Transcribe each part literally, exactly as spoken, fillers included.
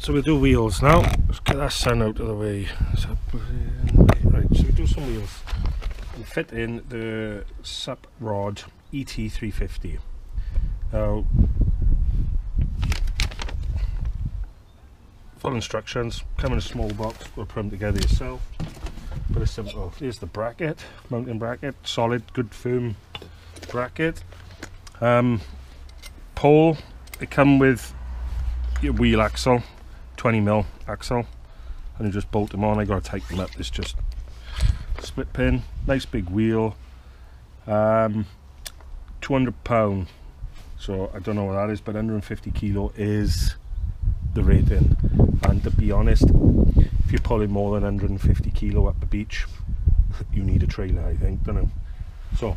So we'll do wheels now. Let's get that sun out of the way. So, right, so we do some wheels and fit in the SUPROD E T three fifty. Now, full instructions, come in a small box, we'll put them together yourself. Pretty simple. Here's the bracket, mounting bracket, solid, good, firm bracket. Um, pole, they come with your wheel axle, twenty mil axle, and you just bolt them on. I gotta tighten them up. It's just split pin, nice big wheel, um, two hundred pound. So I don't know what that is, but one hundred fifty kilo is the rating. And to be honest, if you're pulling more than one hundred fifty kilo up the beach, you need a trailer, I think, don't you? So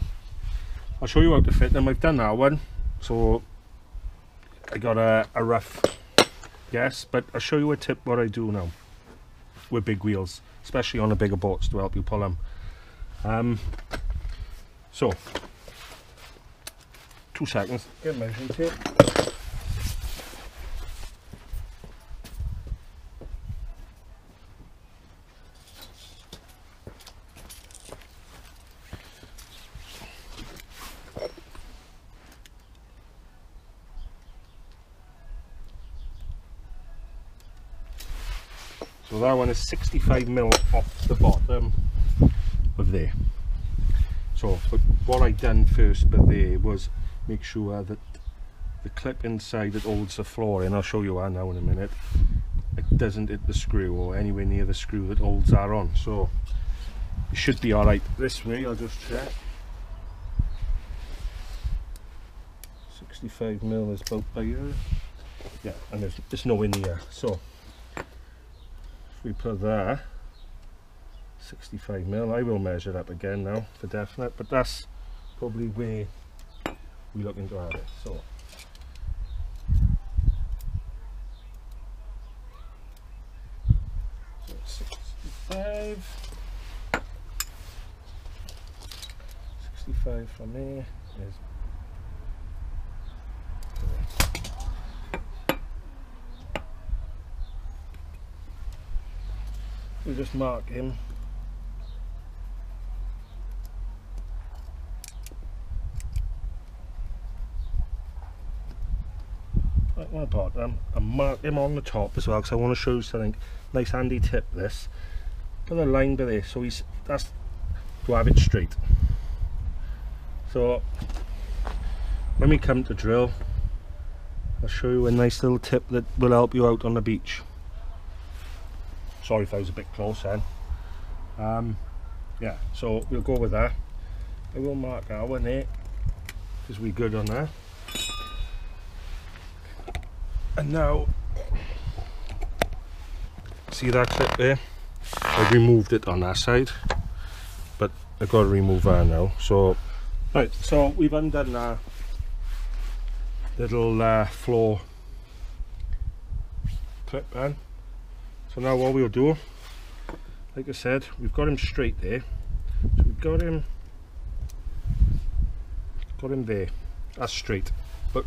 I'll show you how to fit them. I've done that one, so I got a, a rough guess, but I'll show you a tip what I do now with big wheels, especially on the bigger boats, to help you pull them. Um, so two seconds. Get measuring tape. So that one is sixty-five mil off the bottom of there. So but what I done first but there was make sure that the clip inside that holds the floor, and I'll show you that now in a minute, it doesn't hit the screw or anywhere near the screw that holds that on. So it should be alright this way. I'll just check. sixty-five mil is about by here. Yeah, and there's, there's no in here. So we put that sixty-five mil. I will measure up again now for definite, but that's probably where we're looking to have it. So sixty-five, sixty-five from there is we'll just mark him. Right, one part um, and mark him on the top as well, because I want to show you something nice handy tip. This put a line by there, so he's that's to have it straight. So when we come to drill, I'll show you a nice little tip that will help you out on the beach. Sorry if I was a bit close then. Um, yeah, so we'll go with that. I will mark our one there, because we're good on that. And now, see that clip there? I removed it on that side, but I've got to remove that now. So, right, so we've undone our little uh, floor clip then. So now what we'll do, like I said, we've got him straight there. So we've got him, got him there. That's straight. But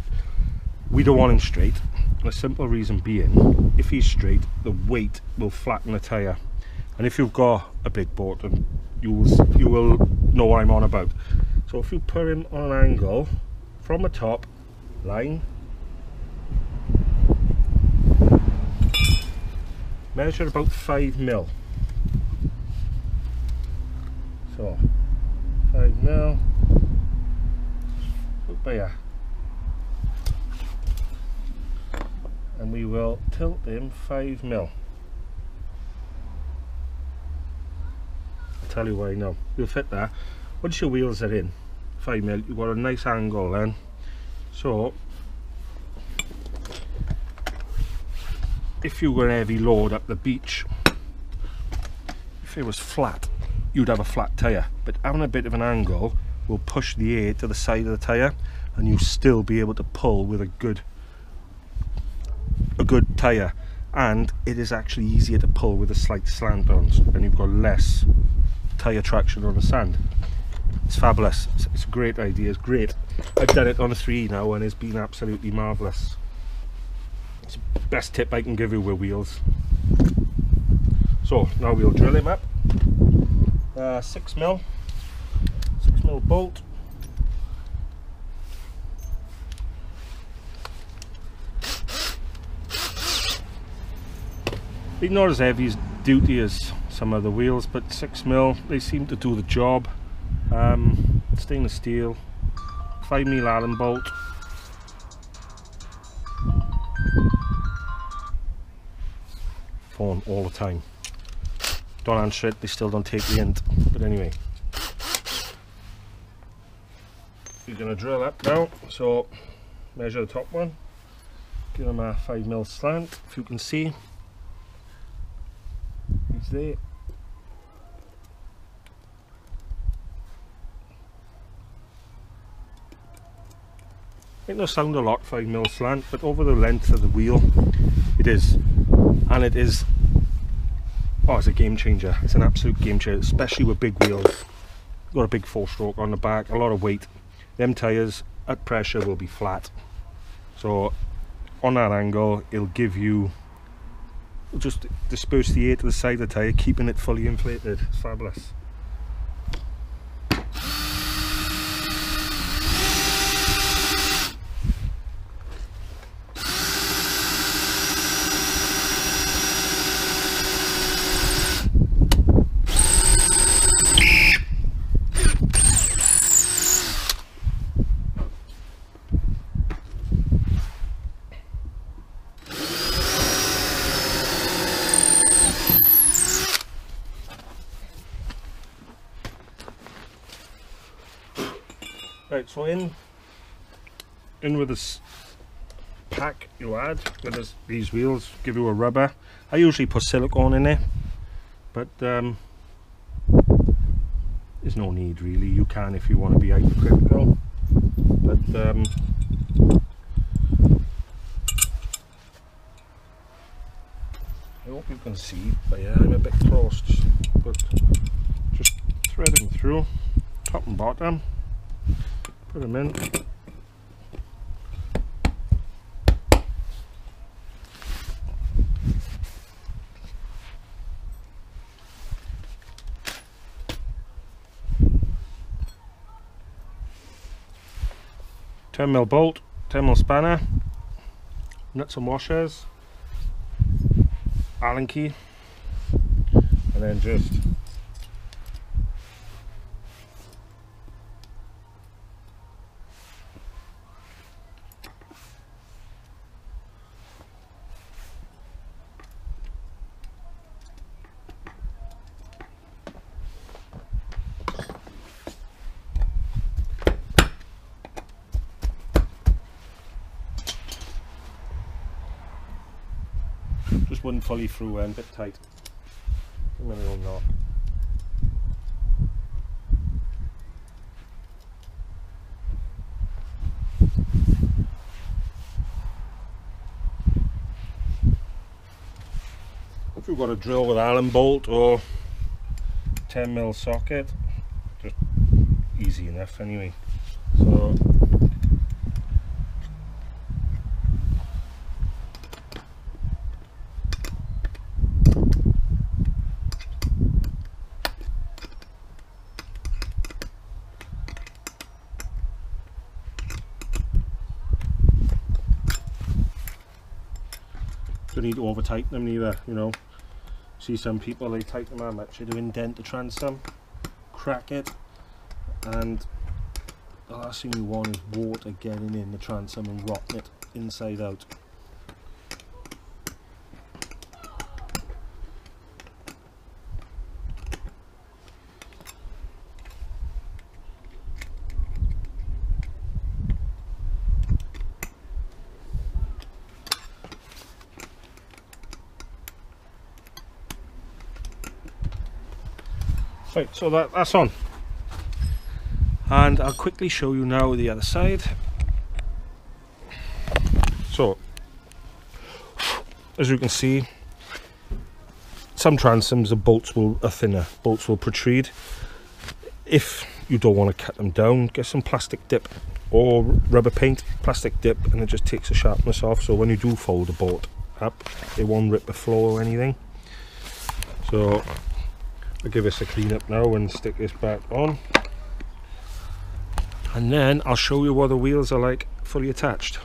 we don't want him straight. And the simple reason being, if he's straight, the weight will flatten the tyre. And if you've got a big boat, then you will, you will know what I'm on about. So if you put him on an angle from the top line, measure about five mil. So, five mil. Up there. And we will tilt them five mil. I'll tell you why now. You'll fit that. Once your wheels are in, five mil, you've got a nice angle then. So, if you were a heavy load up the beach, if it was flat, you'd have a flat tyre, but having a bit of an angle will push the air to the side of the tyre, and you'll still be able to pull with a good a good tyre, and it is actually easier to pull with a slight slant on, and you've got less tyre traction on the sand. It's fabulous. It's a great idea. It's great. I've done it on a three now, and it's been absolutely marvellous. That's the best tip I can give you with wheels. So now we'll drill him up. Uh, six mil, six mil bolt. They're not as heavy as duty as some of the wheels, but six mil, they seem to do the job. Um, stainless steel, five mil Allen bolt. Phone all the time. Don't answer it, they still don't take the hint. But anyway, we're going to drill up now. So measure the top one, give them a five mil slant. If you can see, he's there. It doesn't sound a lot, five mil slant, but over the length of the wheel, it is. And it is. Oh, it's a game changer. It's an absolute game changer, especially with big wheels. Got a big four stroke on the back, a lot of weight. Them tires at pressure will be flat, so on that angle it'll give you, it'll just disperse the air to the side of the tire, keeping it fully inflated. It's fabulous. Right, so in in with this pack you add with this, these wheels, give you a rubber. I usually put silicone in there, but um, there's no need really. You can if you want to be hypercritical, but um, I hope you can see. But yeah, I'm a bit crossed, but just thread them through top and bottom. Put them in. ten mil bolt, ten mil spanner, nuts and washers, Allen key, and then just Just wouldn't fully through and a bit tight. Maybe it'll not. If you've got a drill with Allen bolt or ten mil socket, just easy enough anyway. So don't need to over tighten them neither, you know. See some people, they tighten them up, actually do indent the transom, crack it, and the last thing you want is water getting in the transom and rotting it inside out. Right, so that, that's on, and I'll quickly show you now the other side. So as you can see, some transoms, the bolts will are thinner, bolts will protrude. If you don't want to cut them down, get some plastic dip, or rubber paint, plastic dip, and it just takes the sharpness off, so when you do fold the board up it won't rip the floor or anything. So I'll give this a clean up now and stick this back on, and then I'll show you what the wheels are like fully attached.